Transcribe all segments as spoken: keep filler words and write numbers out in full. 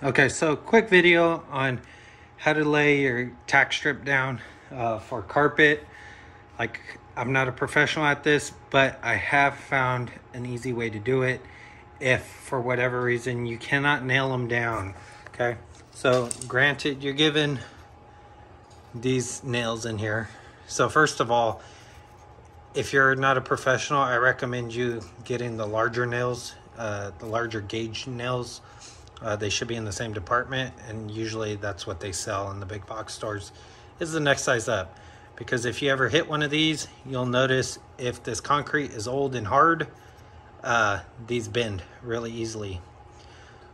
Okay, so quick video on how to lay your tack strip down uh, for carpet. Like, I'm not a professional at this, but I have found an easy way to do it if for whatever reason you cannot nail them down. Okay, so granted, you're given these nails in here. So first of all, if you're not a professional, I recommend you getting the larger nails, uh, the larger gauge nails. Uh, they should be in the same department, and usually that's what they sell in the big box stores, is the next size up. Because if you ever hit one of these, you'll notice if this concrete is old and hard, uh, these bend really easily.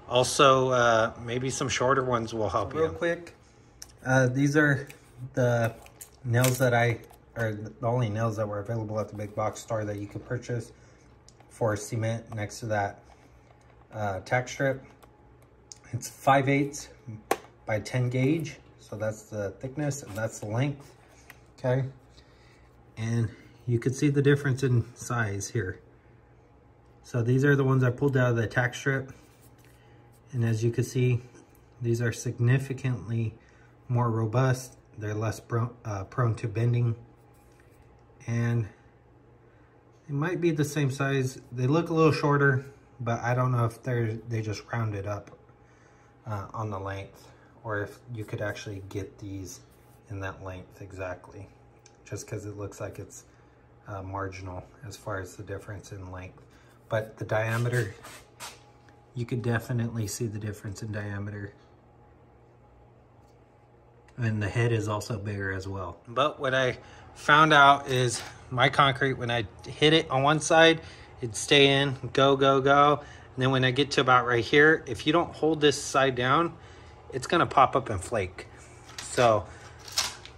Also, uh, maybe some shorter ones will help you. Real quick, uh, these are the nails that I, or the only nails that were available at the big box store that you could purchase for cement next to that uh, tack strip. It's five eighths by ten gauge, so that's the thickness and that's the length, okay? And you can see the difference in size here. So these are the ones I pulled out of the tack strip. And as you can see, these are significantly more robust. They're less pro uh, prone to bending. And they might be the same size. They look a little shorter, but I don't know if they're they just rounded up Uh, on the length, or if you could actually get these in that length exactly, just because it looks like it's uh, marginal as far as the difference in length. But the diameter, you could definitely see the difference in diameter, and the head is also bigger as well. But what I found out is my concrete, when I hit it on one side, it'd stay in, go go go. And then when I get to about right here, if you don't hold this side down, it's gonna pop up and flake. So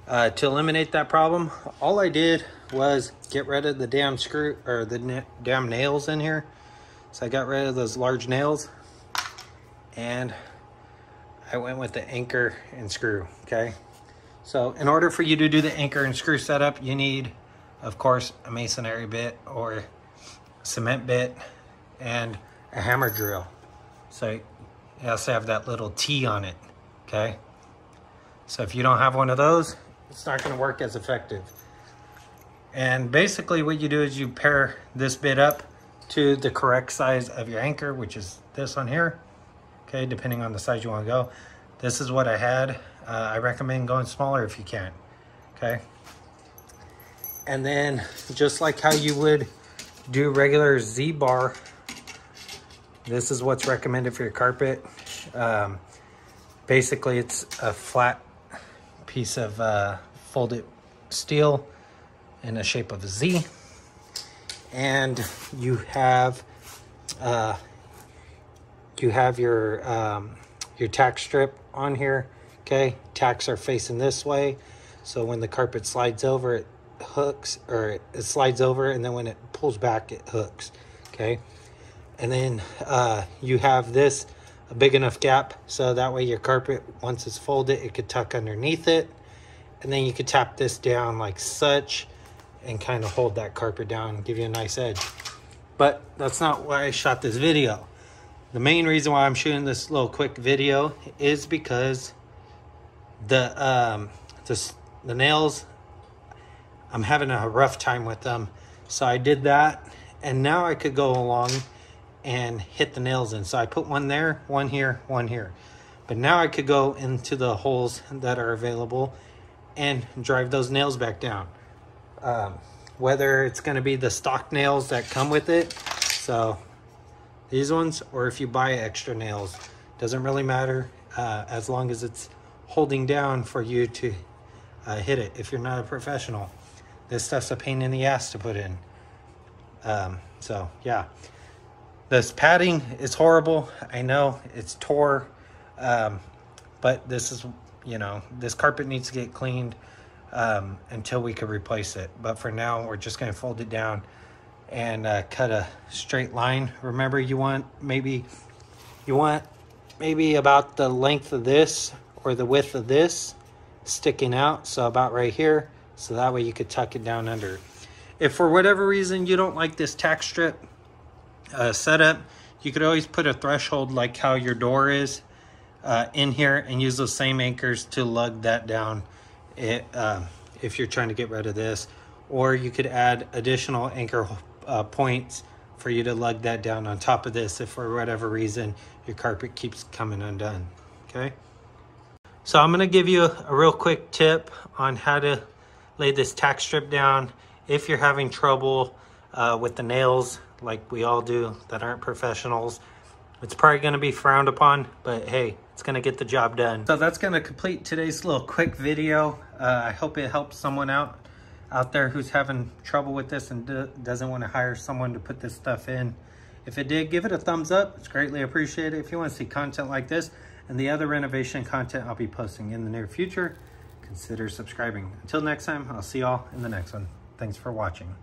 uh, to eliminate that problem, all I did was get rid of the damn screw or the na damn nails in here. So I got rid of those large nails and I went with the anchor and screw, okay? So in order for you to do the anchor and screw setup, you need, of course, a masonry bit or cement bit and a hammer drill. So it has to have that little T on it, okay? So if you don't have one of those, it's not gonna work as effective. And basically what you do is you pair this bit up to the correct size of your anchor, which is this on here, okay, depending on the size you wanna go. This is what I had. Uh, I recommend going smaller if you can, okay? And then just like how you would do regular Z-bar, this is what's recommended for your carpet. Um, basically, it's a flat piece of uh, folded steel in the shape of a Z. And you have uh, you have your um, your tack strip on here, okay? Tacks are facing this way. So when the carpet slides over, it hooks, or it slides over, and then when it pulls back, it hooks, okay? And then uh, you have this, a big enough gap, so that way your carpet, once it's folded, it could tuck underneath it. And then you could tap this down like such and kind of hold that carpet down and give you a nice edge. But that's not why I shot this video. The main reason why I'm shooting this little quick video is because the, um, the, the nails, I'm having a rough time with them. So I did that, and now I could go along and hit the nails in. So I put one there, one here, one here. But now I could go into the holes that are available and drive those nails back down. Um, whether it's gonna be the stock nails that come with it, so these ones, or if you buy extra nails, doesn't really matter uh, as long as it's holding down for you to uh, hit it. If you're not a professional, this stuff's a pain in the ass to put in. Um, so yeah. This padding is horrible. I know it's tore, um, but this is, you know, this carpet needs to get cleaned um, until we can replace it. But for now, we're just gonna fold it down and uh, cut a straight line. Remember, you want maybe, you want maybe about the length of this or the width of this sticking out. So about right here. So that way you could tuck it down under. If for whatever reason you don't like this tack strip uh, setup, you could always put a threshold like how your door is uh, in here and use those same anchors to lug that down it, uh, if you're trying to get rid of this. Or you could add additional anchor uh, points for you to lug that down on top of this if for whatever reason your carpet keeps coming undone, okay? So I'm gonna give you a, a real quick tip on how to lay this tack strip down if you're having trouble uh, with the nails like we all do that aren't professionals. It's probably gonna be frowned upon, but hey, it's gonna get the job done. So that's gonna complete today's little quick video. Uh, I hope it helps someone out out there who's having trouble with this and do, doesn't want to hire someone to put this stuff in. If it did, give it a thumbs up. It's greatly appreciated. If you want to see content like this and the other renovation content I'll be posting in the near future, consider subscribing. Until next time, I'll see y'all in the next one. Thanks for watching.